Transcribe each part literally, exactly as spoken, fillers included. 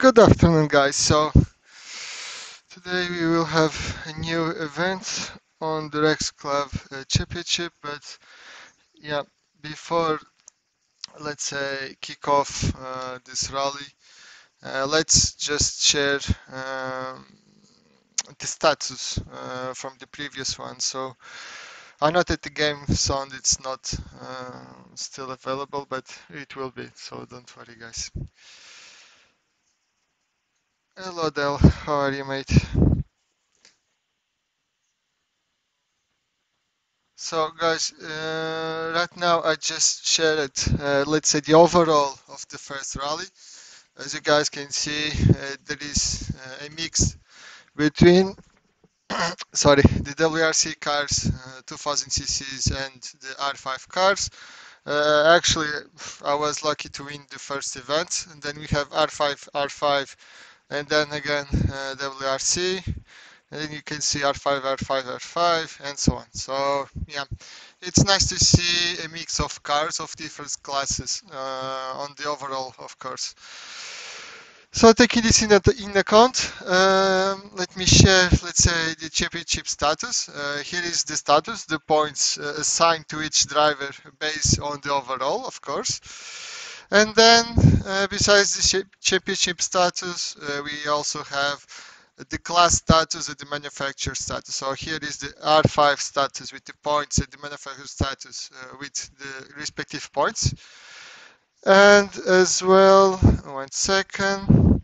Good afternoon, guys. So today we will have a new event on the Rex Club uh, Championship, but yeah, before, let's say, kick off uh, this rally, uh, let's just share um, the status uh, from the previous one. So I noted the game sound, it's not uh, still available, but it will be, so don't worry, guys. Hello, Del, how are you, mate? So guys, uh, right now I just shared, uh, let's say, the overall of the first rally. As you guys can see, uh, there is uh, a mix between sorry, the W R C cars, uh, two thousand C Cs and the R five cars. Uh, actually, I was lucky to win the first event, and then we have R five, R five, and then again uh, W R C, and then you can see R five, R five, R five, and so on. So yeah, it's nice to see a mix of cars of different classes uh, on the overall, of course. So taking this in, in account, um, let me share, let's say, the championship status. Uh, here is the status, the points uh, assigned to each driver based on the overall, of course. And then, uh, besides the championship status, uh, we also have the class status and the manufacturer status. So here is the R five status with the points and the manufacturer status uh, with the respective points. And as well, one second,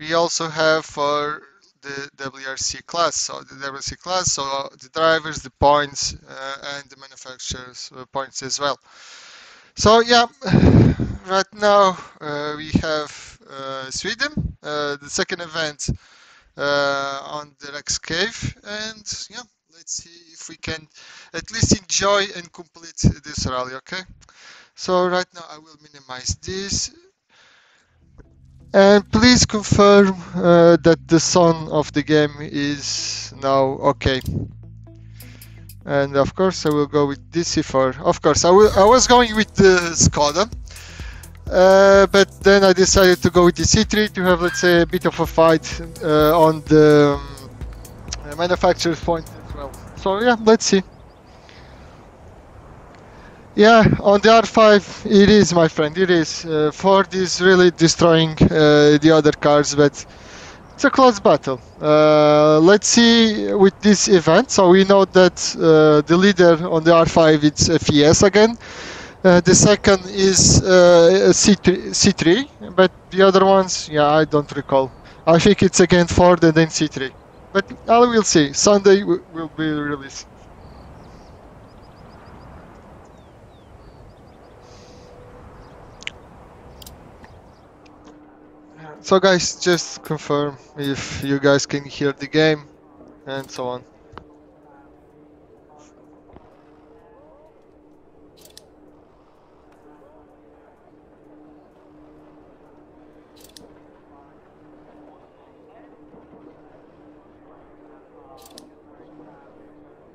we also have for the W R C class, so the W R C class, so the drivers, the points, uh, and the manufacturers uh, points as well. So yeah, right now uh, we have uh, Sweden, uh, the second event uh, on the Rex Cave, and yeah, let's see if we can at least enjoy and complete this rally, okay? So right now I will minimize this, and please confirm uh, that the sound of the game is now okay. And of course I will go with this C four. Of course I, will, I was going with the Skoda, uh, but then I decided to go with the C three to have, let's say, a bit of a fight uh, on the um, manufacturer's point as well. So yeah, let's see. Yeah, on the R five it is, my friend, it is. Uh, Ford is really destroying uh, the other cars, but it's a close battle. Uh, let's see with this event. So we know that uh, the leader on the R five, it's F E S again. Uh, the second is uh, C three, but the other ones, yeah, I don't recall. I think it's again Ford and then C three. But I will see. Sunday will be released. So guys, just confirm if you guys can hear the game and so on.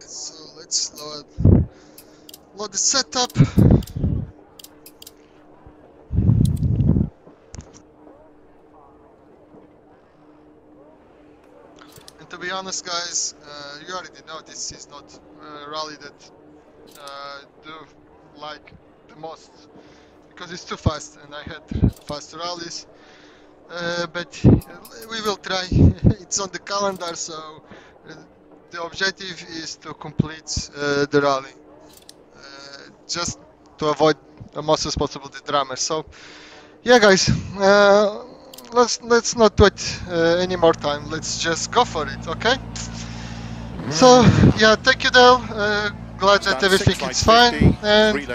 So let's load, load the setup. To be honest, guys, uh, you already know this is not a rally that uh, do like the most, because it's too fast and I had fast rallies, uh, but we will try. It's on the calendar, so the objective is to complete uh, the rally, uh, just to avoid the most as possible the drama. So yeah, guys, uh, Let's let's not wait uh, any more time. Let's just go for it, okay? So yeah, thank you, Dale. Uh, glad that everything is fine. And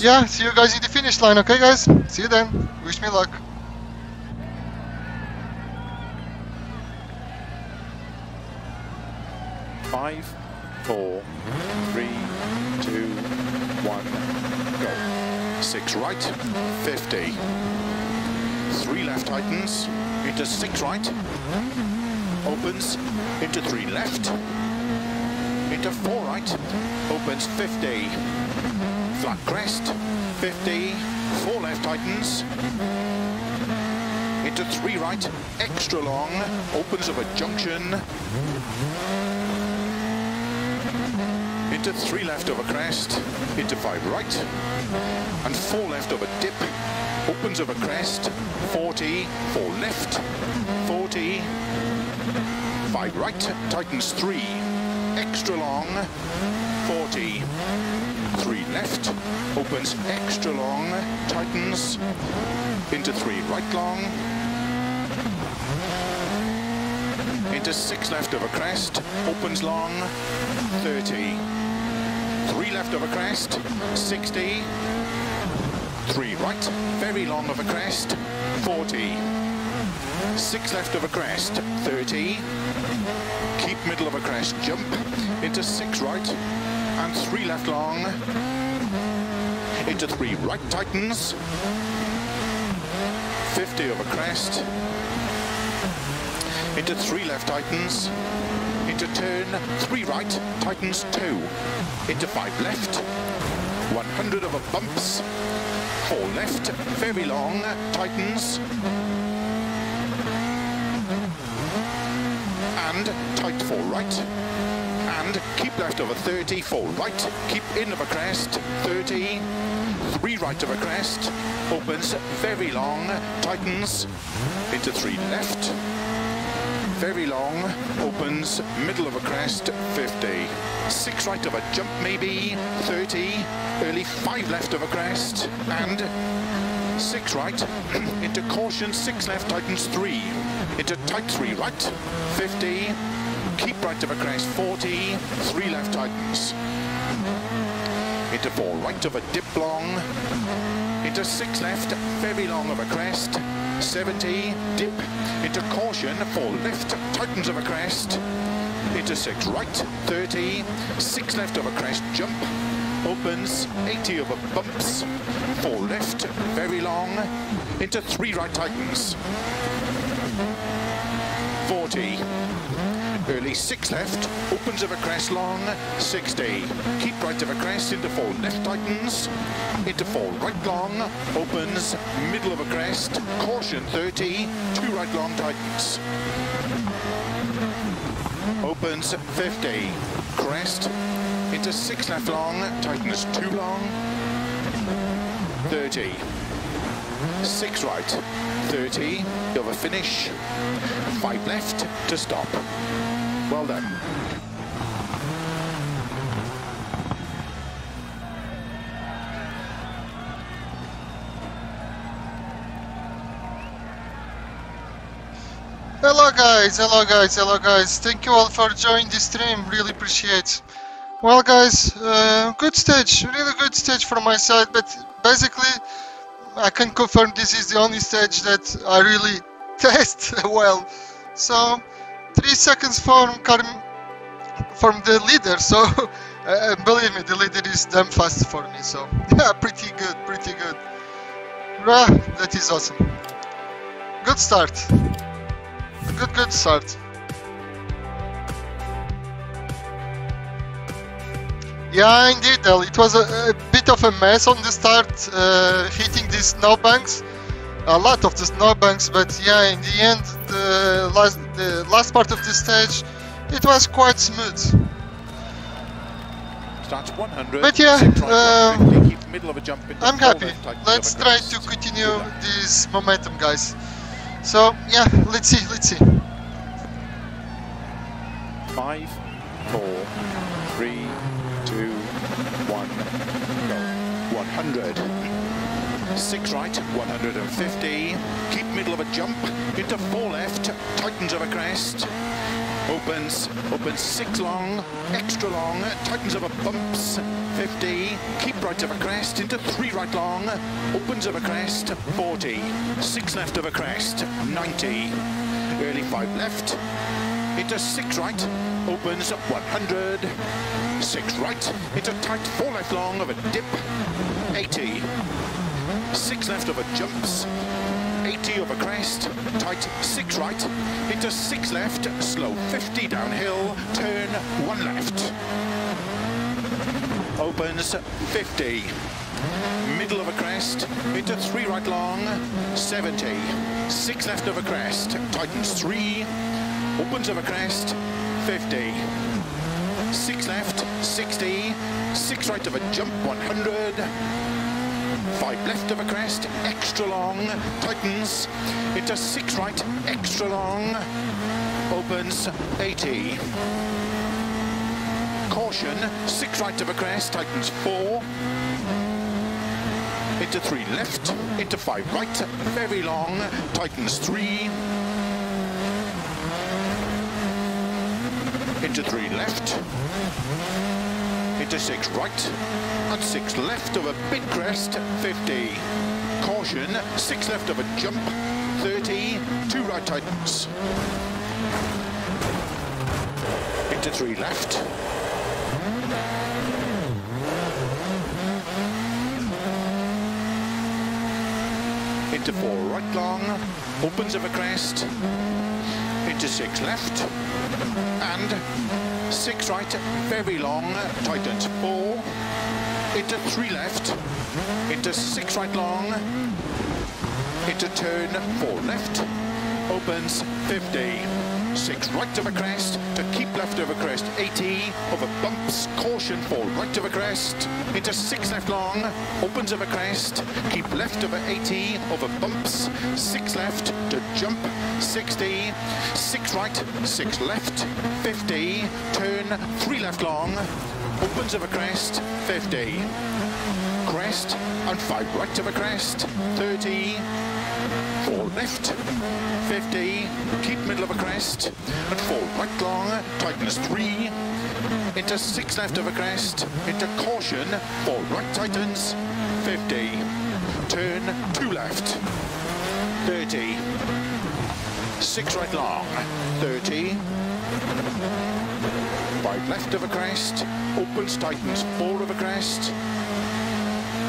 yeah, see you guys in the finish line, okay, guys? See you then. Wish me luck. Five, four, three, two, one, go. Six right, fifty. Three left tightens, into six right, opens, into three left, into four right, opens fifty, flat crest, fifty, four left tightens, to three right, extra long, opens up a junction, into three left over crest, into five right, and four left over dip, opens up a crest, forty, four left, forty, five right, tightens three, extra long, forty, three left, opens extra long, tightens, into three right long, into six left over crest, opens long, thirty, three left over crest, sixty, three right, very long over crest, forty, six left over crest, thirty, keep middle over crest, jump, into six right, and three left long, into three right tightens, fifty over crest, into three left tightens, into turn, three right tightens two, into five left, one hundred over bumps, four left, very long, tightens, and tight four right, and keep left over thirty, four right, keep in of a crest, thirty, three right of a crest, opens very long, tightens, into three left, very long, opens middle of a crest, fifty, six right of a jump maybe, thirty, early five left of a crest, and six right, into caution, six left, tightens three, into tight three right, fifty, keep right of a crest, forty, three left tightens, into four right of a dip long, into six left, very long of a crest, seventy, dip, into caution, four left, tightens of a crest, into six right, thirty, six left of a crest, jump, opens, eighty over bumps, four left, very long, into three right tightens, forty, early six left, opens of a crest long, sixty, keep right of a crest, into four left tightens, into four right long, opens, middle of a crest, caution thirty, two right long tightens, opens fifty, crest, into six left long, tightens two long, thirty, six right, thirty, over finish, five left to stop. Well done. Hello guys, hello guys, hello guys, thank you all for joining the stream, really appreciate. Well guys, uh, good stage, really good stage from my side, but basically I can confirm this is the only stage that I really test well. So, three seconds from, from the leader, so uh, believe me, the leader is damn fast for me, so yeah, pretty good, pretty good. Rah, that is awesome. Good start. Good, good start. Yeah, indeed, it was a, a bit of a mess on the start, uh, hitting these snowbanks, a lot of the snowbanks, but yeah, in the end, the last, the last part of the stage, it was quite smooth. Starts one hundred, but yeah, um, I'm happy. Let's try to continue this momentum, guys. So, yeah, let's see, let's see. Five, four, three, two, one, go. one hundred. Six right, one hundred fifty. Keep middle of a jump, into four left, tightens of a crest. Opens, opens six long, extra long, tightens of a bumps, fifty, keep right of a crest, into three right long, opens of a crest, forty, six left of a crest, ninety, early five left, into six right, opens up one hundred, six right, into tight four left long of a dip, eighty, six left of a jumps, eighty over crest, tight six right, into six left, slow fifty downhill, turn one left. Opens fifty, middle of a crest, into three right long, seventy, six left of a crest, tightens three, opens of a crest, fifty, six left, sixty, six right of a jump, one hundred, five left of a crest, extra long, tightens, into six right, extra long, opens, eighty. Caution, six right of a crest, tightens four, into three left, into five right, very long, tightens three, into three left, into six right, and six left of a big crest, fifty. Caution, six left of a jump, thirty, two right tightens, into three left, into four right long, opens of a crest, into six left, and six right, very long, tightens four, into three left, into six right long, into turn four left, opens fifty. Six right of a crest, to keep left of a crest, eighty, over bumps, caution for right of a crest, into six left long, opens of a crest, keep left of a eighty, over bumps, six left, to jump, sixty, six right, six left, fifty, turn, three left long, opens of a crest, fifty, crest, and five right of a crest, thirty, four left, fifty, keep middle of a crest, and four right long, tightens three, into six left of a crest, into caution, four right tightens, fifty, turn, two left, thirty, six right long, thirty, five left of a crest, opens, tightens, four of a crest,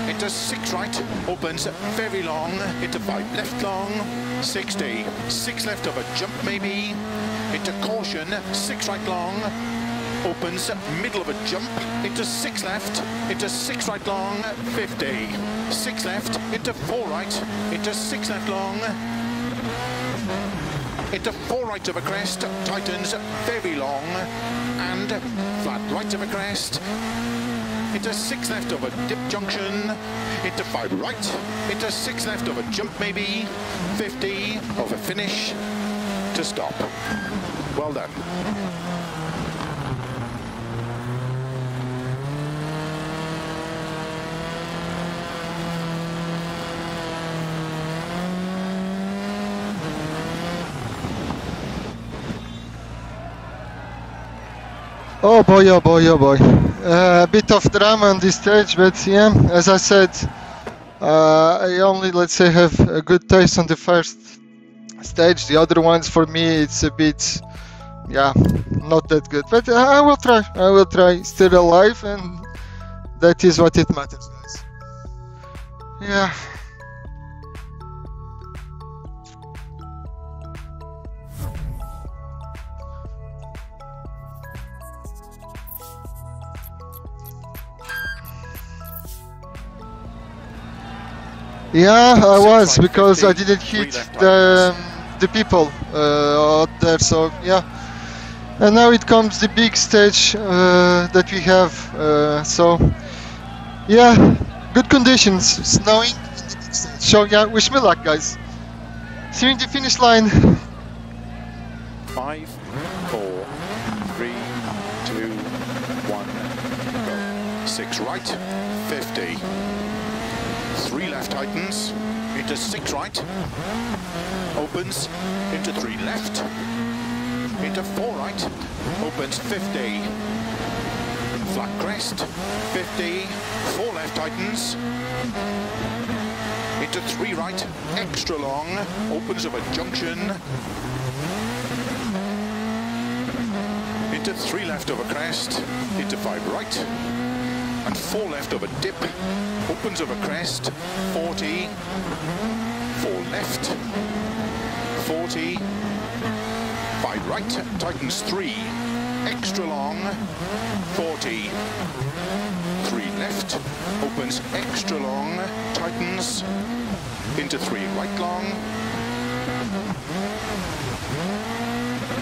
into six right, opens very long, into five left long, sixty, six left of a jump maybe, into caution, six right long, opens middle of a jump, into six left, into six right long, fifty, six left, into four right, into six left long, into four right of a crest, tightens very long, and flat right of a crest, into six left of a dip junction, into five right, into six left of a jump maybe, fifty of a finish to stop. Well done. Oh boy, oh boy, oh boy. Uh, a bit of drama on this stage, but yeah, as I said, uh, I only, let's say, have a good taste on the first stage. The other ones, for me, it's a bit, yeah, not that good. But I will try, I will try, still alive, and that is what it matters, guys. Yeah. Yeah, I was, because I didn't hit the, the people uh, out there, so yeah. And now it comes the big stage uh, that we have, uh, so yeah, good conditions, snowing, so yeah, wish me luck, guys. See you in the finish line. Five, four, three, two, one, go. Six right, fifty. Three left tightens, into six right, opens, into three left, into four right, opens fifty, flat crest, fifty, four left tightens, into three right, extra long, opens of a junction, into three left of a crest, into five right, and four left of a dip, opens of a crest, forty, four left, forty, five right, tightens three, extra long, forty, three left, opens extra long, tightens into three right long,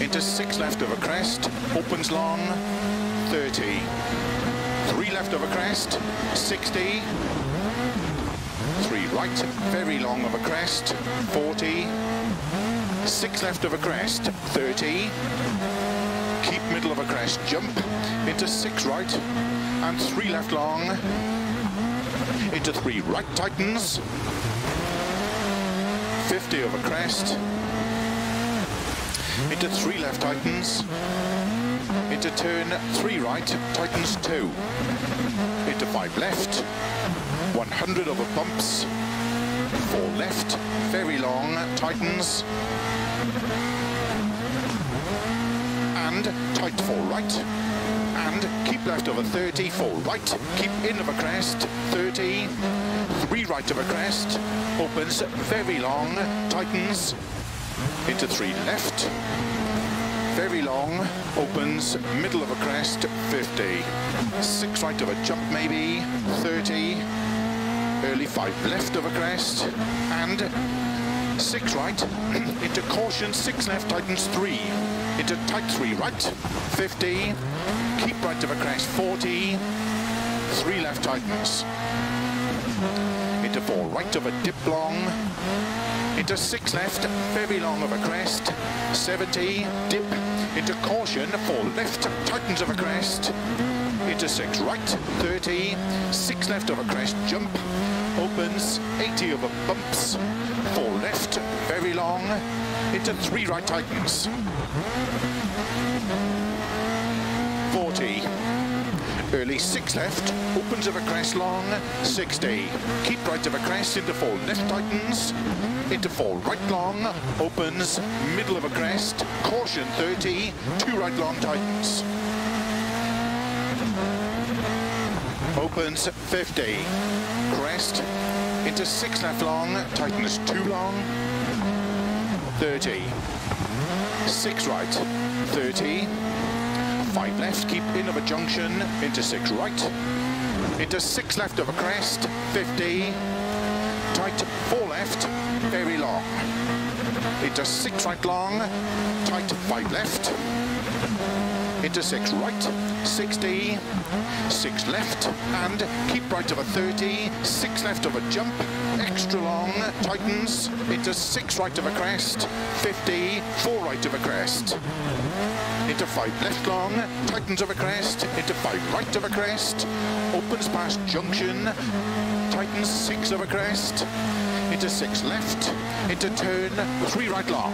into six left of a crest, opens long, thirty, three left of a crest, sixty, three right, very long of a crest, forty, six left of a crest, thirty, keep middle of a crest, jump into six right and three left long, into three right tightens, fifty of a crest, into three left tightens, into turn three right tightens two, into five left, one hundred over bumps, four left, very long tightens, and tight four right, and keep left over thirty, four right, keep in of a crest, thirty, three right of a crest, opens very long, tightens, into three left, very long, opens middle of a crest, fifty, six right of a jump maybe, thirty, early five left of a crest, and six right, into caution, six left, tightens three, into tight three right, fifty, keep right of a crest, forty, three left tightens, into four right of a dip long, into six left, very long of a crest, seventy, dip, into caution, four left, tightens of a crest, into six right, thirty, six left of a crest, jump, opens, eighty over bumps, four left, very long, into three right tightens, forty, early six left, opens of a crest long, sixty, keep right of a crest, into four left tightens, into four right long, opens, middle of a crest, caution thirty, two right long tightens, opens fifty, crest, into six left long, tightens two long, thirty, six right, thirty, five left, keep in of a junction, into six right, into six left of a crest, fifty, tight, four left, very long, into six right long, tight, five left, into six right, sixty, six left, and keep right of a thirty, six left of a jump, extra long, tightens, into six right of a crest, fifty, four right of a crest, into five left long, tightens of a crest, into five right of a crest, opens past junction, tightens six of a crest, into six left, into turn three right long,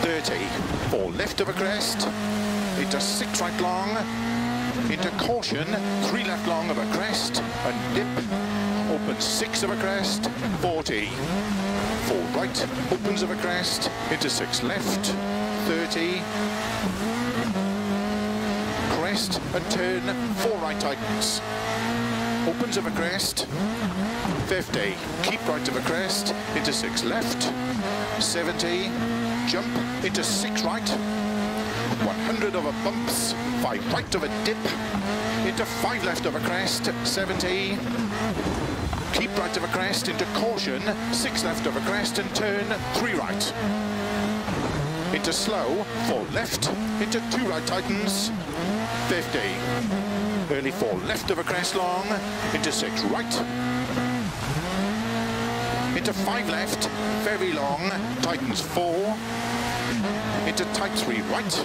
thirty, four left of a crest, into six right long, into caution, three left long of a crest, and dip, opens six of a crest, forty, four right, opens of a crest, into six left, thirty, crest and turn, four right tightens, opens of a crest, fifty, keep right of a crest, into six left, seventy, jump, into six right, one hundred over bumps, five right of a dip, into five left of a crest, seventy, keep right of a crest, into caution, six left of a crest and turn, three right, into slow, four left, into two right tightens, fifty, early four left of a crest long, into six right, into five left, very long, tightens four, into tight three right,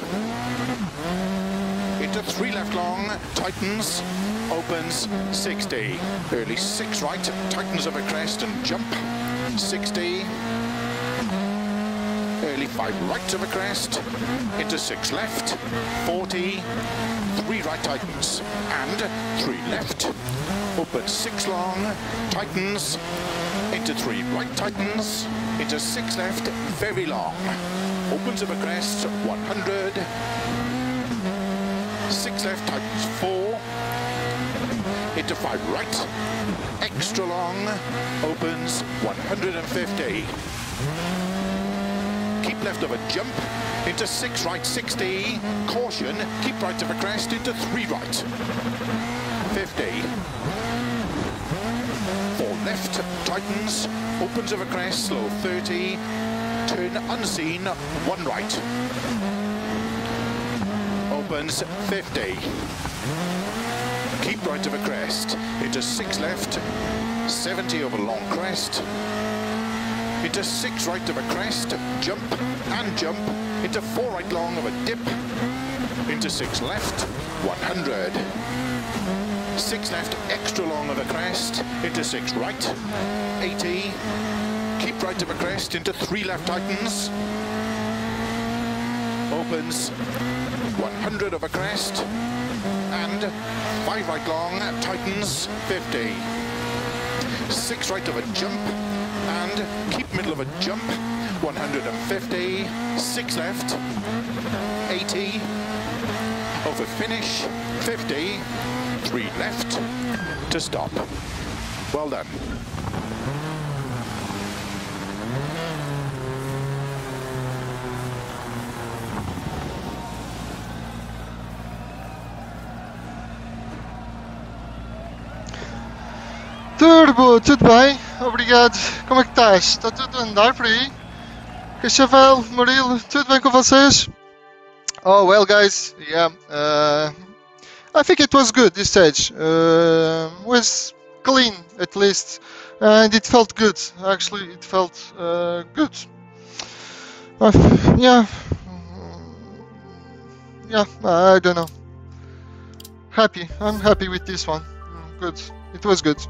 into three left long, tightens, opens, sixty, early six right, tightens of a crest and jump, sixty, early five right of a crest, into six left, forty, three right tightens, and three left, open six long, tightens, into three right tightens, into six left, very long, opens of a crest, one hundred, six left tightens four, into five right, extra long, opens, one hundred fifty, keep left of a jump, into six right, sixty, caution, keep right of a crest, into three right, fifteen. For left, tightens, opens over crest, slow thirty, turn unseen, one right. Opens fifty. Keep right of a crest, into six left, seventy over long crest, into six right of a crest, jump and jump, into four right long of a dip, into six left, one hundred. six left, extra long of a crest, into six right, eighty. Keep right of a crest, into three left tightens, opens, one hundred of a crest, and five right long, tightens, fifty. six right of a jump, and keep middle of a jump, one hundred fifty, six left, eighty, over finish, fifty, three left, to stop. Well done. Turbo, tudo bem? Obrigado. Como é que estás? Está tudo a andar por aí? Cachavel, Murilo, tudo bem com vocês? Oh, well guys, yeah, uh, I think it was good this stage. Uh, was clean at least, and it felt good. Actually, it felt uh, good. Uh, yeah, yeah, I don't know. Happy, I'm happy with this one. Good, it was good.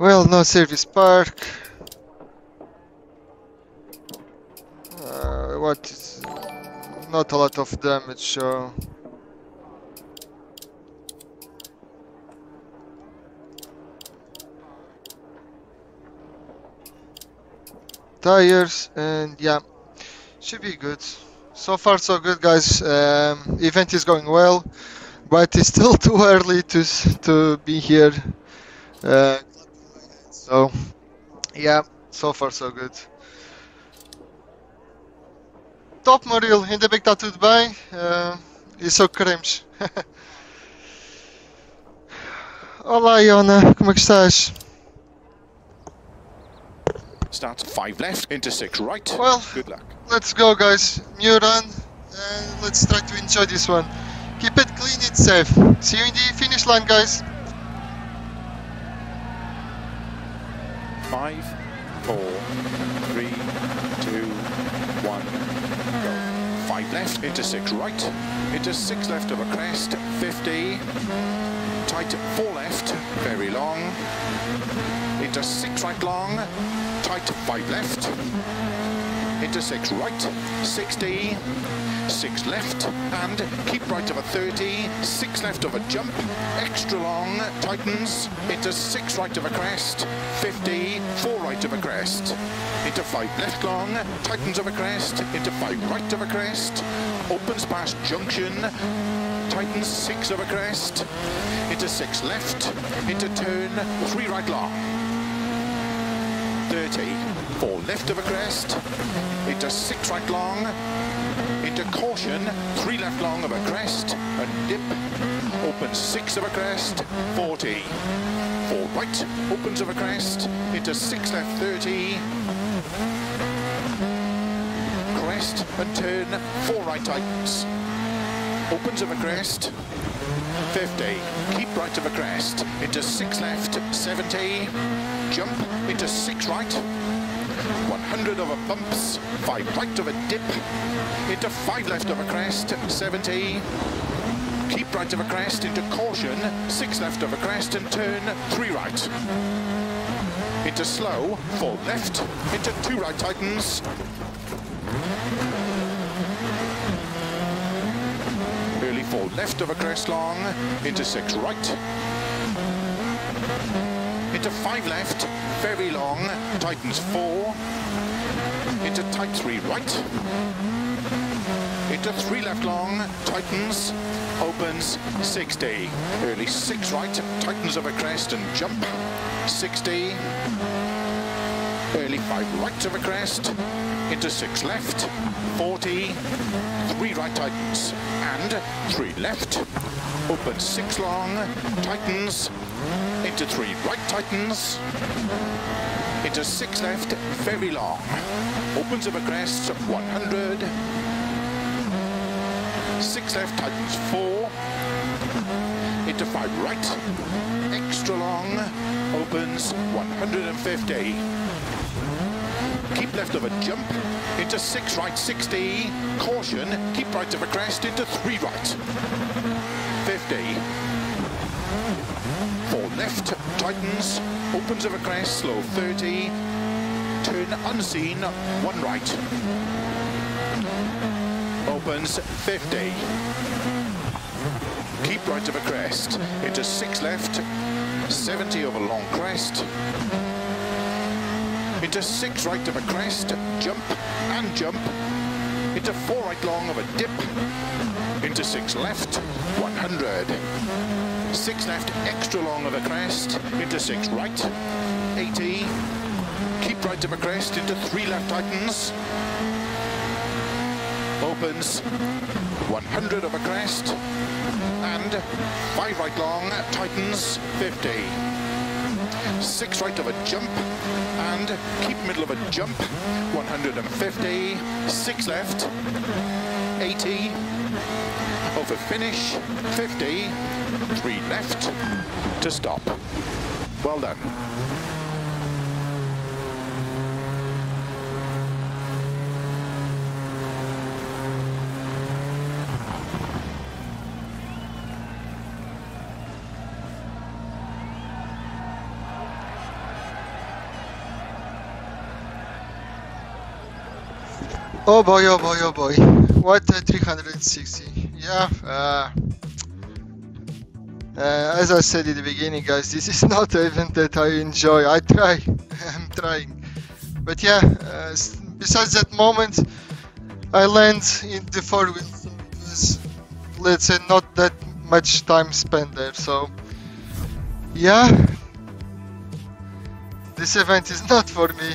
Well, no service park. Uh, what is... Not a lot of damage, so... Tires, and yeah, should be good. So far so good, guys. Um, event is going well, but it's still too early to, to be here. Uh, So, yeah, so far so good. Top, Murilo, ainda bem que está tudo bem. Uh, isso é o que queremos. Olá, Iona, como é que estás? Start five left into six right. Well, good luck. Let's go, guys. New run, and let's try to enjoy this one. Keep it clean and safe. See you in the finish line, guys. Five, four, three, two, one, go. Five left into six right, into six left of a crest, fifty, tight four left, very long, into six right long, tight five left, into six right, sixty, six left, and keep right of a thirty, six left of a jump, extra long, tightens, into six right of a crest, fifty, four right of a crest, into five left long, tightens of a crest, into five right of a crest, opens past junction, tightens six of a crest, into six left, into turn, three right long, thirty, four left of a crest, into six right long, into caution, three left long of a crest, a dip, opens six of a crest, forty. four right, opens of a crest, into six left, thirty. Crest and turn, four right tightens. Opens of a crest, fifty. Keep right of a crest, into six left, seventy. Jump, into six right. one hundred over bumps, five right of a dip, into five left of a crest, seventy, keep right of a crest, into caution, six left of a crest and turn, three right, into slow, four left, into two right tightens, early four left of a crest long, into six right, into five left, very long, tightens four, into tight three right, right to three left long, tightens, opens, sixty. Early six right, tightens over crest and jump, sixty. Early five right over crest, into six left, forty. Three right tightens and three left, open six long, tightens, into three right tightens, into six left, very long, opens over crest, one hundred, six left tightens, four, into five right, extra long, opens, one hundred fifty, keep left of a jump, into six right, sixty, caution, keep right of a crest, into three right, fifty, four left, tightens, opens of a crest, slow, thirty, turn unseen, one right, opens, fifty, keep right of a crest, into six left, seventy over long crest, into six right of a crest, jump and jump, into four right long of a dip, into six left, one hundred, six left extra long of a crest, into six right, eighty, keep right of a crest, into three left tightens, opens, one hundred of a crest, and five right long, tightens, fifty, six right of a jump, and keep middle of a jump, one hundred fifty, six left, eighty, over finish, fifty, three left, to stop. Well done. Oh boy, oh boy, oh boy, what a three sixty, yeah, uh, uh, as I said in the beginning guys, this is not an event that I enjoy, I try, I'm trying, but yeah, uh, besides that moment, I land in the four wheel, so it was, let's say, not that much time spent there, so, yeah, this event is not for me.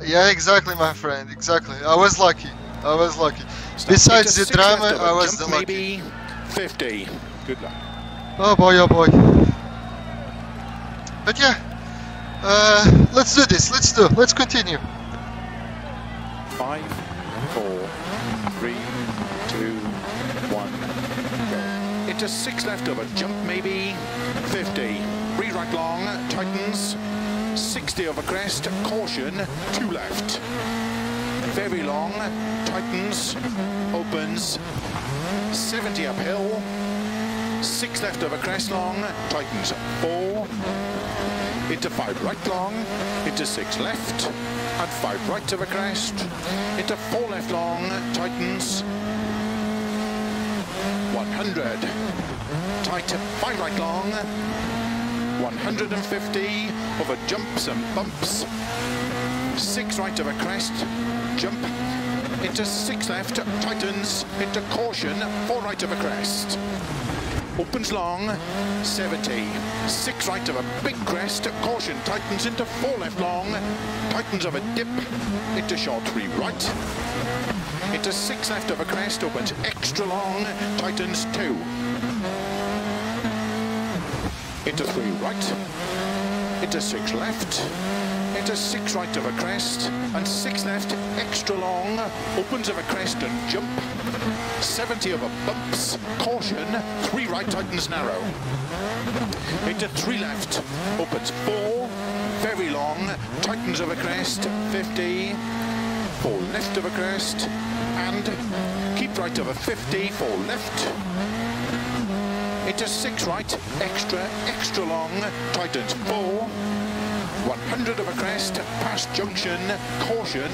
Yeah, exactly, my friend. Exactly. I was lucky. I was lucky. Stop. Besides the drama, I was the lucky. Maybe fifty. Good luck. Oh boy, oh boy. But yeah, uh, let's do this. Let's do. Let's continue. Five, four, three, two, one. Go. Into six left over jump, maybe fifty. Three right long, tightens. sixty over crest, caution, two left, very long, tightens, opens, seventy uphill, six left over crest long, tightens, four, into five right long, into six left, and five right over crest, into four left long, tightens, one hundred, tight, five right long, one hundred fifty, over jumps and bumps, six right over crest, jump, into six left, tightens, into caution, four right over crest, opens long, seventy, six right over big crest, caution, tightens, into four left long, tightens over dip, into short three right, into six left over crest, opens extra long, tightens two, into three right, into six left, into six right of a crest, and six left, extra long, opens of a crest and jump, seventy of a bumps, caution, three right tightens narrow, into three left, opens four, very long, tightens of a crest, fifty, four left of a crest, and keep right of a fifty, four left, into six right, extra, extra long, tightens four, one hundred of a crest, past junction, caution,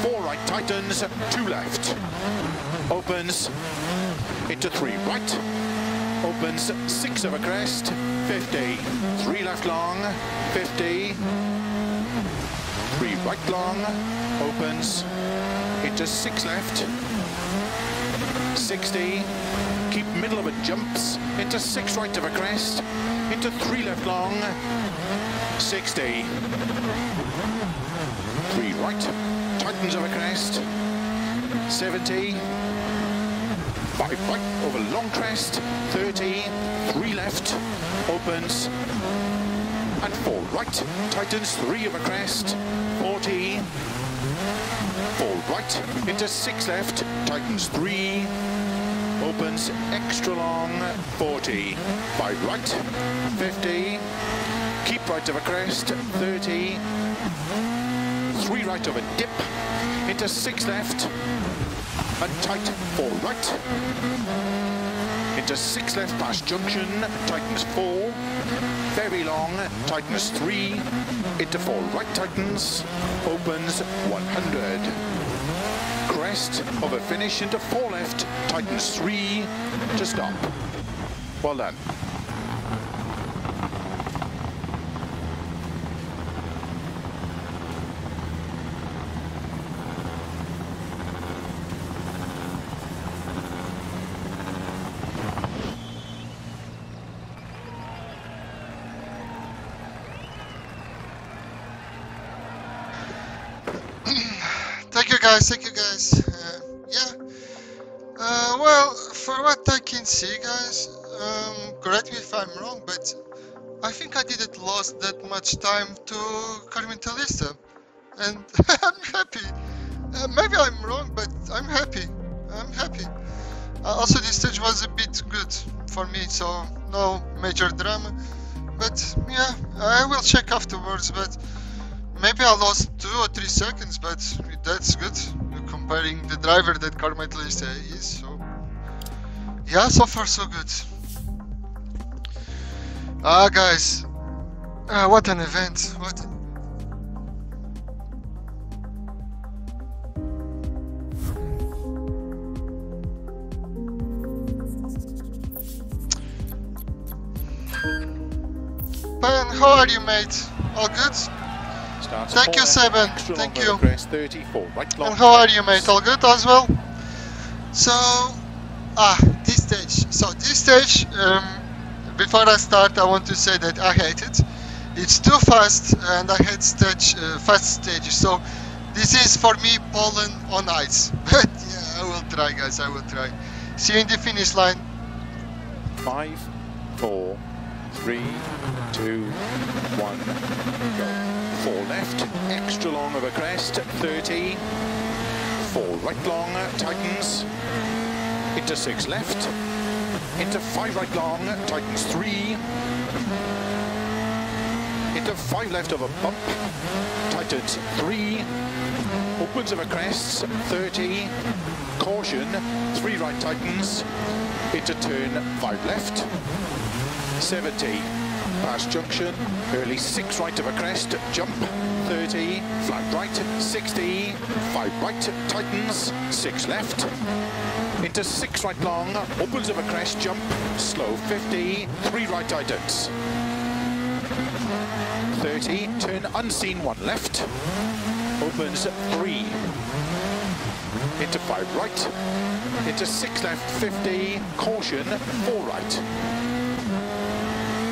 four right tightens, two left, opens, into three right, opens, six of a crest, fifty, three left long, fifty, three right long, opens, it just six left, sixty, keep middle of it, jumps, into six right of a crest, into three left long, sixty, three right, tightens of a crest, seventy, five right over long crest, thirty, three left, opens, and four right, tightens three of a crest, forty, four right, into six left, tightens three, opens, extra long, forty, five right, fifty, keep right of a crest, thirty, three right of a dip, into six left, and tight, four right, into six left past junction, tightens four, very long, tightens three, into four right tightens, opens, one hundred. Crest of a finish into four left, tightens three to stop. Well done. Thank you guys, thank you guys. Uh, yeah, uh, well, for what I can see, guys, um, correct me if I'm wrong, but I think I didn't lose that much time to Carmentalista, and I'm happy. Uh, maybe I'm wrong, but I'm happy. I'm happy. Uh, also, this stage was a bit good for me, so no major drama. But yeah, I will check afterwards, but maybe I lost two or three seconds, but that's good. You're comparing the driver that Carmentalista is, so yeah, so far so good. Ah, guys, ah, what an event! What? Ben, how are you, mate? All good? Thank you, Seven. Thank you. And how are you, mate? All good as well? So, ah, this stage. So, this stage, um, before I start, I want to say that I hate it. It's too fast, and I hate stage, uh, fast stages. So, this is for me Poland on ice. But yeah, I will try, guys. I will try. See you in the finish line. Five, four, three, two, one, go. Four left, extra long of a crest, thirty. Four right long, tightens. Into six left. Into five right long, tightens three. Into five left of a bump, tightens three. Opens of a crest, thirty. Caution, three right tightens. Into turn, five left, seventy. Past junction, early six right of a crest, jump, thirty, flat right, sixty, five right, tightens, six left, into six right long, opens of a crest, jump, slow, fifty, three right tightens, thirty, turn unseen, one left, opens, three, into five right, into six left, fifty, caution, four right.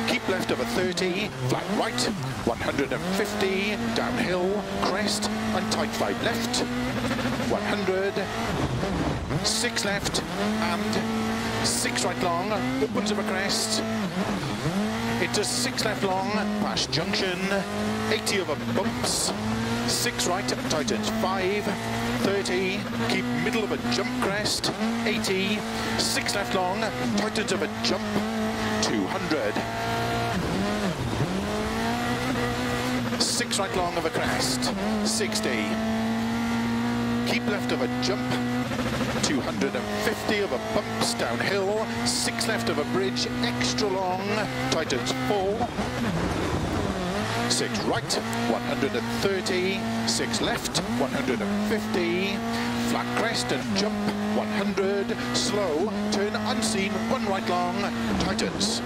Keep left of a thirty, flat right, one hundred fifty, downhill, crest, and tight five left, one hundred, six left, and six right long, opens of a crest, into six left long, past junction, eighty over bumps, six right, tightens five, thirty, keep middle of a jump crest, eighty, six left long, tightens of a jump, two hundred. Six right long of a crest, sixty. Keep left of a jump, two hundred fifty of a bumps downhill, six left of a bridge, extra long, tightens four. Six right, one hundred thirty, six left, one hundred fifty, flat crest and jump, one hundred, slow, turn unseen, one right long, tightens.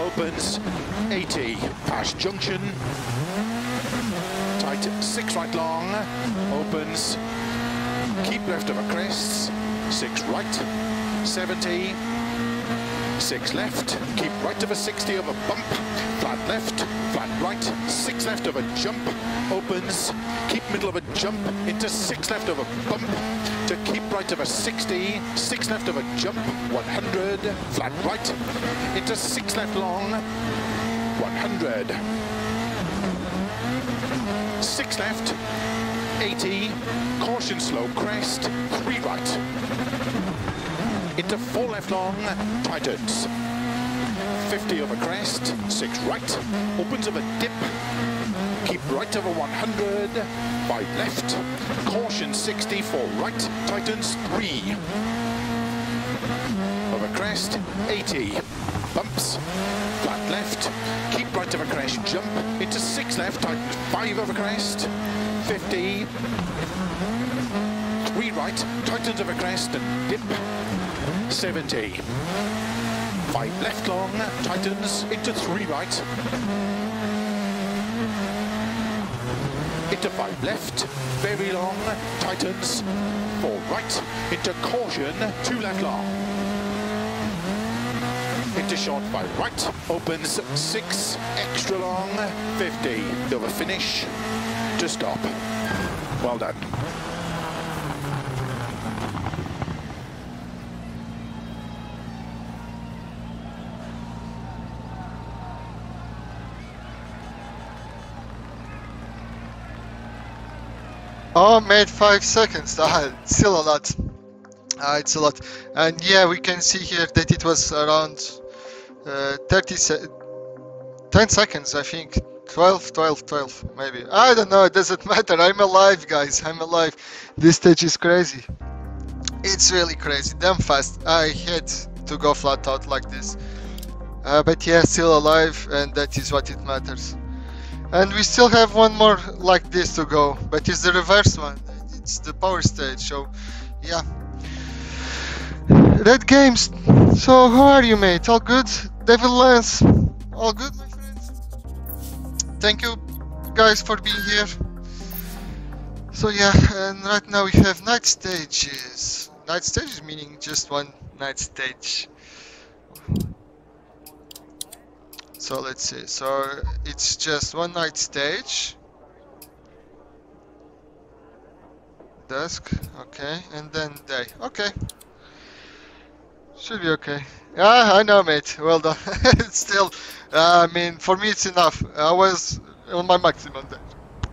Opens, eighty, past junction, tight six right long, opens, keep left of a crest, six right, seventy, six left, keep right of a sixty of a bump, flat left, flat right, six left of a jump, opens, keep middle of a jump, into six left of a bump, to keep right of a sixty, six left of a jump, one hundred, flat right, into six left long, one hundred, six left, eighty, caution slow crest, three right, into four left long, tightens, fifty of a crest, six right, opens of a dip, keep right of a one hundred, five left, caution sixty, four right, tightens, three, of a crest, eighty, bumps, flat left, keep right of a crest, jump, into six left, tightens, five of a crest, fifty, three right, tightens of a crest and dip, seventy, five left long, tightens, into three right, into five left, very long, tightens, four right, into caution, two left long, into short five right, opens, six, extra long, fifty, over finish, to stop. Well done. Oh man, five seconds, uh, still a lot, uh, it's a lot. And yeah, we can see here that it was around uh, thirty se ten seconds, I think, twelve, twelve, twelve, maybe. I don't know, it doesn't matter, I'm alive guys, I'm alive. This stage is crazy, it's really crazy, damn fast. I had to go flat out like this, uh, but yeah, still alive, and that is what it matters. And we still have one more like this to go, but it's the reverse one, it's the power stage, so yeah. Red Games, so how are you mate, all good? Devil Lance, all good my friends? Thank you guys for being here. So yeah, and right now we have night stages. Night stages meaning just one night stage. So let's see, so it's just one night stage. Dusk, okay, and then day, okay. Should be okay. Ah, I know mate, well done. Still, uh, I mean, for me it's enough. I was on my maximum there.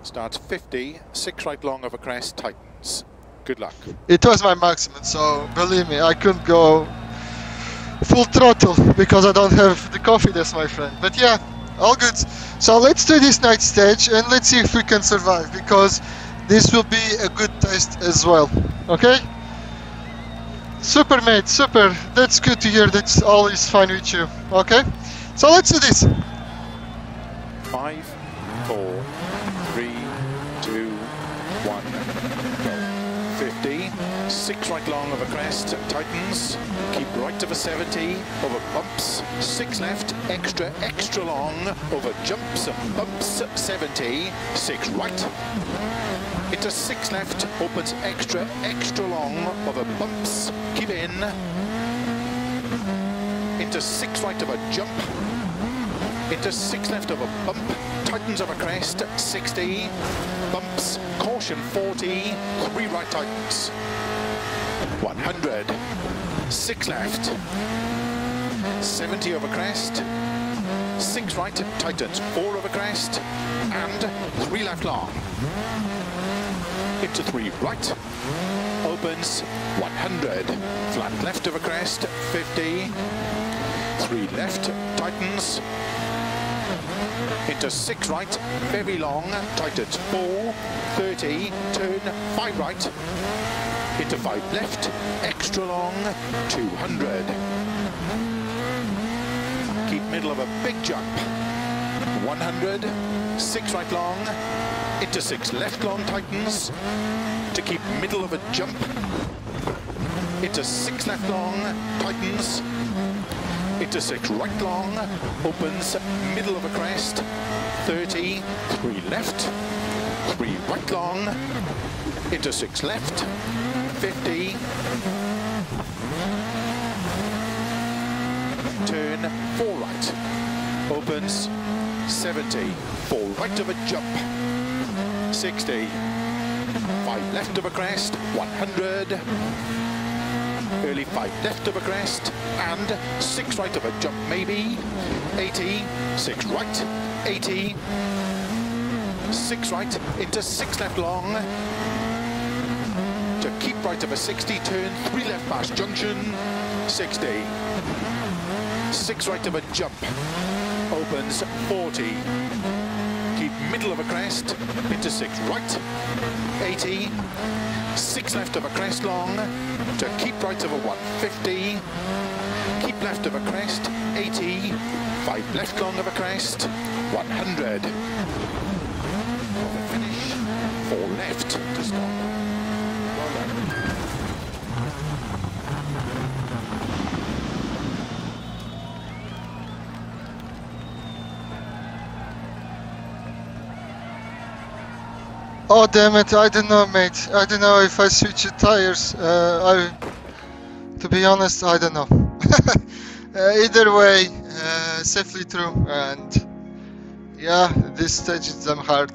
Starts fifty, six right long of a crest, tightens. Good luck. It was my maximum, so believe me, I couldn't go full throttle because I don't have the confidence my friend, but yeah, all good. So let's do this night stage and let's see if we can survive, because this will be a good test as well. Okay, super mate, super, that's good to hear, that's all is fine with you. Okay, so let's do this. Five, four, three, two, one, fifty, six right long of a crest, tightens, keep right of a seventy, over bumps, six left, extra, extra long, over jumps, bumps, seventy, six right, into six left, opens extra, extra long, over bumps, keep in, into six right of a jump, into six left of a bump, tightens of a crest, sixty, bumps, caution forty, three right tightens, one hundred, six left, seventy over crest, six right tightens, four over crest, and three left long, into three right, opens, one hundred, flat left over crest, fifty, three left, tightens, into six right, very long, tightens, four, thirty, turn, five right, into five left, extra long, two hundred. Keep middle of a big jump, one hundred, six right long, into six left long, tightens, to keep middle of a jump, into six left long, tightens, into six right long, opens, middle of a crest, thirty, three left, three right long, into six left, fifty, turn four right, opens, seventy, four right of a jump, sixty, five left of a crest, one hundred, early five left of a crest, and six right of a jump maybe, eighty, six right, eighty, six right into six left long, to keep right of a sixty, turn three left past junction, sixty, six right of a jump, opens, forty, keep middle of a crest, into six right, eighty, six left of a crest long, to keep right of a one fifty, keep left of a crest, eighty, five left long of a crest, one hundred, finish, four left to stop. Well done. Oh damn it, I don't know mate, I don't know if I switch tires, uh, I, to be honest I don't know. uh, either way, uh, safely through, and yeah, this stage is damn hard.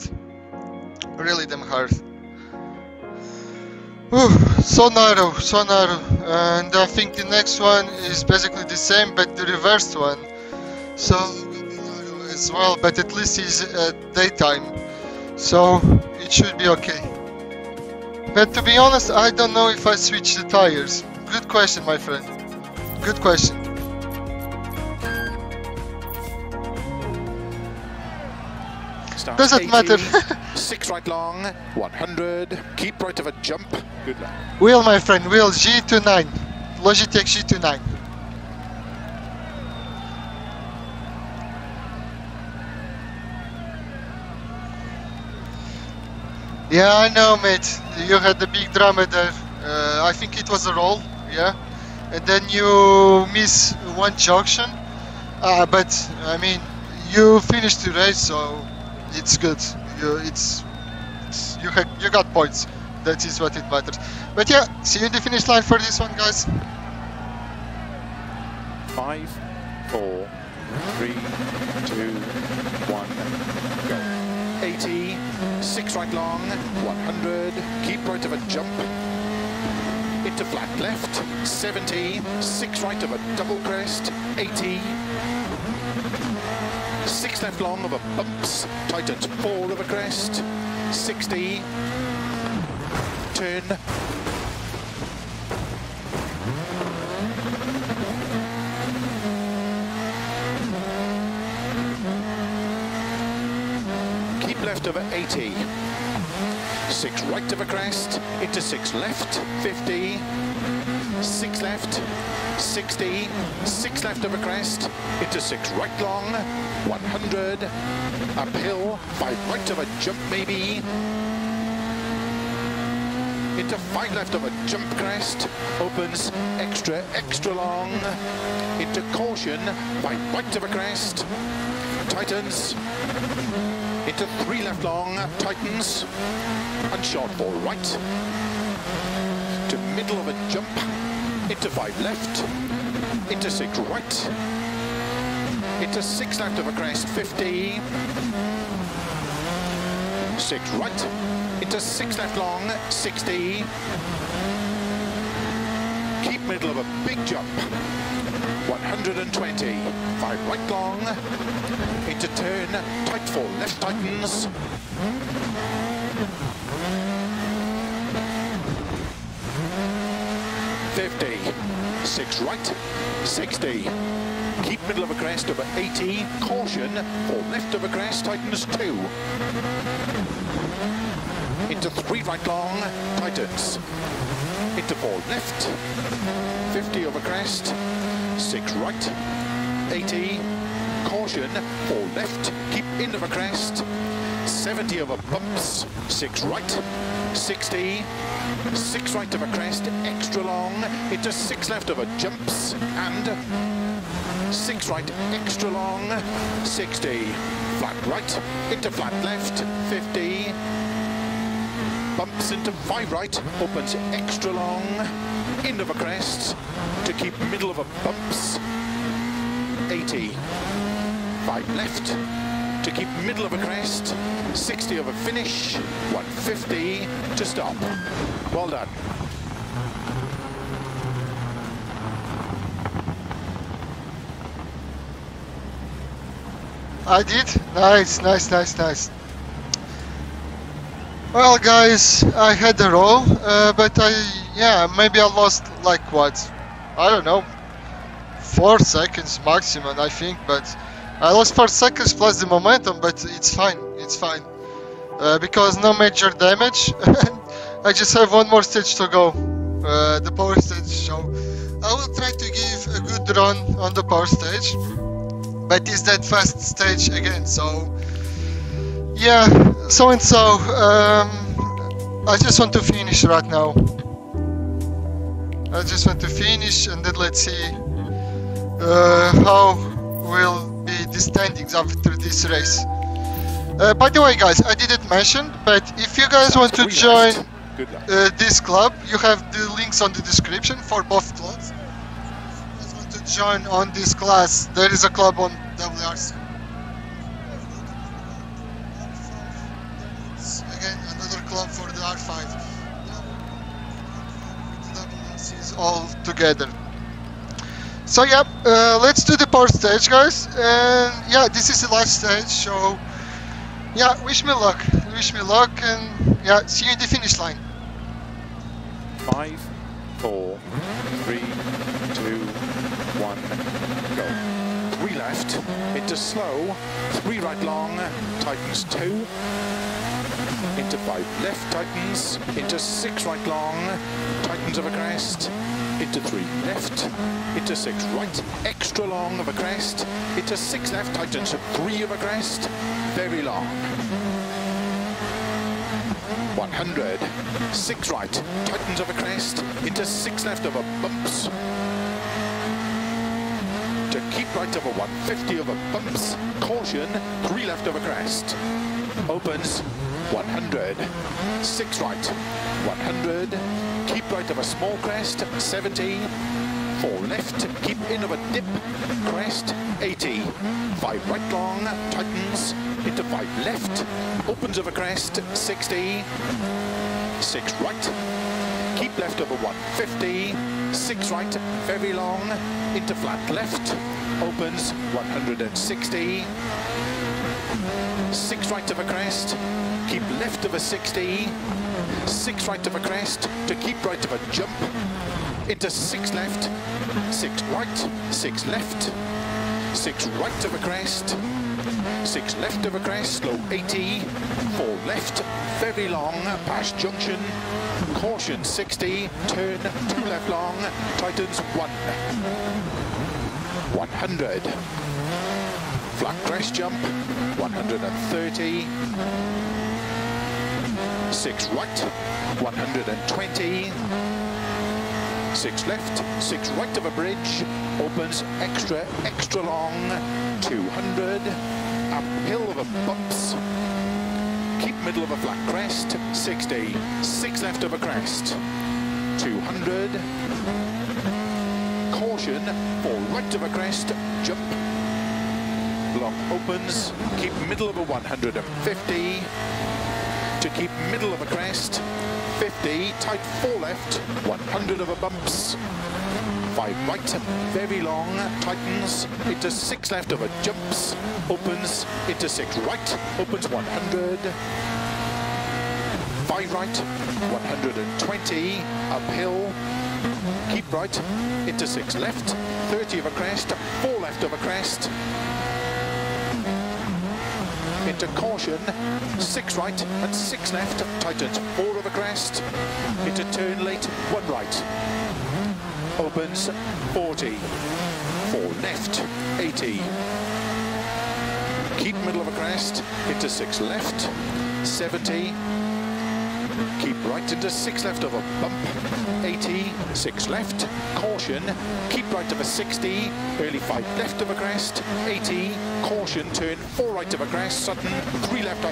Really damn hard. Ooh, so narrow, so narrow, and I think the next one is basically the same, but the reversed one. So narrow as well, but at least it's uh, daytime, so it should be okay. But to be honest, I don't know if I switch the tires. Good question, my friend. Good question. Start doesn't eighty, matter. six right long, one hundred, keep right of a jump. Good luck. Wheel, my friend, wheel G twenty-nine, Logitech G twenty-nine. Yeah, I know, mate. You had the big drama there. Uh, I think it was a roll, yeah. And then you miss one junction. Uh, but, I mean, you finished the race, so it's good. You, it's, it's you have, you got points. That is what it matters. But yeah, see you in the finish line for this one, guys. Five, four, three, two, one, go. eighty, six right long, one hundred. Keep right of a jump. Into flat left, seventy, six right of a double crest, eighty. six left long of a bumps, tightens four of a crest, sixty, turn, keep left of a eighty, six right of a crest, into six left, fifty, six left, sixty, six left of a crest, into six right long, one hundred, uphill, five right of a jump maybe, into five left of a jump crest, opens, extra, extra long, into caution, five right of a crest, tightens, into three left long, tightens, and short ball right, to middle of a jump, into five left, into six right, into six left of a crest, fifty, six right, into six left long, sixty, keep middle of a big jump, one hundred twenty, five right long, into turn, tight four left tightens, fifty, six right, sixty, keep middle of a crest of a eighty, caution, four left of a crest, tightens two, into three right long, tightens, into four left, fifty of a crest, six right, eighty, caution, four left, keep in of a crest, seventy of a bumps, six right, sixty, six right of a crest, extra long, into six left of a jumps, and six right, extra long, sixty, flat right, into flat left, fifty, bumps into five right, opens extra long, end of a crest, to keep middle of a bumps, eighty. Five left, to keep middle of a crest, sixty of a finish, one fifty to stop. Well done. I did? Nice, nice, nice, nice. Well, guys, I had a roll, uh, but I, yeah, maybe I lost, like, what? I don't know, four seconds maximum, I think, but I lost four seconds plus the momentum, but it's fine, it's fine. Uh, because no major damage, I just have one more stage to go, uh, the power stage, so I will try to give a good run on the power stage. But it's that first stage again, so yeah, so and so, um, I just want to finish right now. I just want to finish and then let's see uh, how will be the standings after this race. Uh, by the way, guys, I didn't mention, but if you guys want to join uh, this club, you have the links on the description for both clubs. Join on this class, there is a club on W R C. Again, another club for the R five. The W R C is all together. So yeah, uh, let's do the power stage, guys. And yeah, this is the last stage, so yeah, wish me luck. Wish me luck and yeah, see you in the finish line. Five, four, three, two, one, go. Three left, into slow, three right long, tightens two, into five left, tightens, into six right long, tightens of a crest, into three left, into six right, extra long of a crest, into six left, tightens three of a crest, very long. one hundred, six right, tightens of a crest, into six left of a bumps, to keep right over one fifty over bumps, caution, three left over crest, opens, one hundred, six right, one hundred, keep right over small crest, seventy, four left, keep in of a dip, crest, eighty, five right long, tightens, into five left, opens over crest, sixty, six right, keep left over one fifty, six right, very long, into flat left, opens one sixty, six right of a crest, keep left of a sixty, six right of a crest, to keep right of a jump, into six left, six right, six left, six right of a crest, six left of a crest, slow eighty, four left, very long, past junction, caution sixty, turn two left long, tightens one, one hundred, flat crest jump, one thirty, six right, one twenty, six left, six right of a bridge, opens extra, extra long, two hundred, uphill of a bumps, keep middle of a flat crest, sixty, six left of a crest, two hundred, caution, four right of a crest, jump, long opens, keep middle of a one fifty, to keep middle of a crest, fifty, tight four left, one hundred of a bumps, five right, very long, tightens, into six left over jumps, opens, into six right, opens one hundred, five right, one twenty, uphill, keep right, into six left, thirty of a crest, four left of a crest, into caution, six right and six left, tightens, four of a crest, into turn late, one right, opens forty, four left, eighty, keep middle of a crest, into six left, seventy, keep right into six left of a bump, eighty, six left, caution, keep right of a sixty, early five left of a crest, eighty, caution, turn four right of a crest, sudden, three left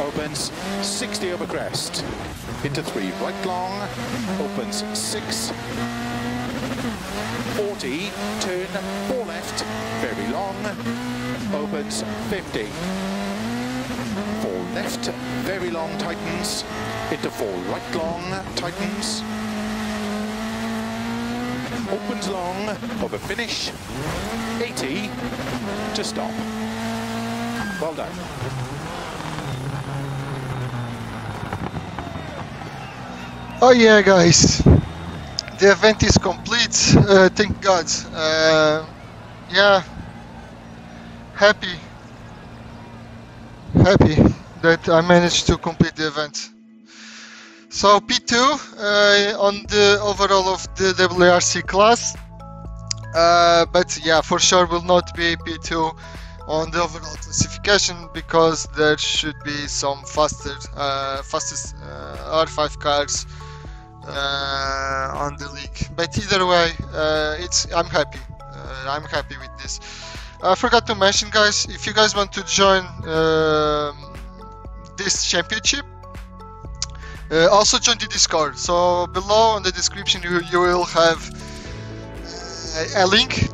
opens, sixty over crest, into three right long, opens six, forty, turn four left, very long, opens fifty. Four left, very long tightens, into four right long tightens, opens long, over finish, eighty, to stop. Well done. Oh yeah, guys, the event is complete, uh, thank God, uh, yeah, happy, happy that I managed to complete the event. So P two uh, on the overall of the W R C class, uh, but yeah, for sure will not be P two on the overall classification because there should be some faster, uh, fastest uh, R five cars Uh, on the league, but either way, uh, it's I'm happy. Uh, I'm happy with this. I forgot to mention, guys, if you guys want to join uh, this championship, uh, also join the Discord. So below on the description, you, you will have a, a link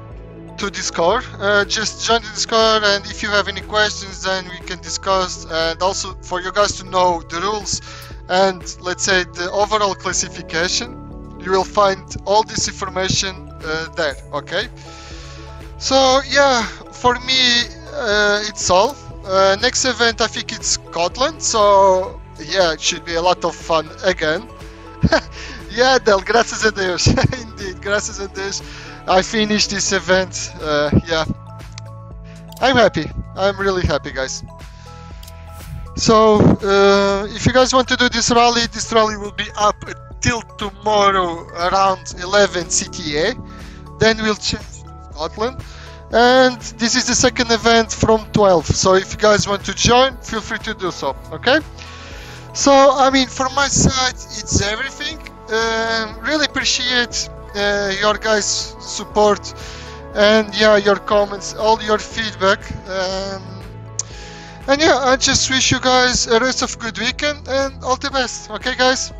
to Discord. Uh, just join the Discord, and if you have any questions, then we can discuss. And also for you guys to know the rules. And let's say the overall classification, you will find all this information uh, there, okay? So yeah, for me uh, it's all. Uh, next event I think it's Scotland, so yeah, it should be a lot of fun again. Yeah, Del, gracias a Deus, indeed, gracias a Deus. I finished this event, uh, yeah. I'm happy, I'm really happy, guys. So, uh, if you guys want to do this rally, this rally will be up till tomorrow around eleven C T A. Then we'll change to Scotland. And this is the second event from twelve. So, if you guys want to join, feel free to do so, okay? So, I mean, from my side, it's everything. Um, really appreciate uh, your guys' support and, yeah, your comments, all your feedback. Um, And yeah, I just wish you guys a rest of good weekend and all the best, okay guys?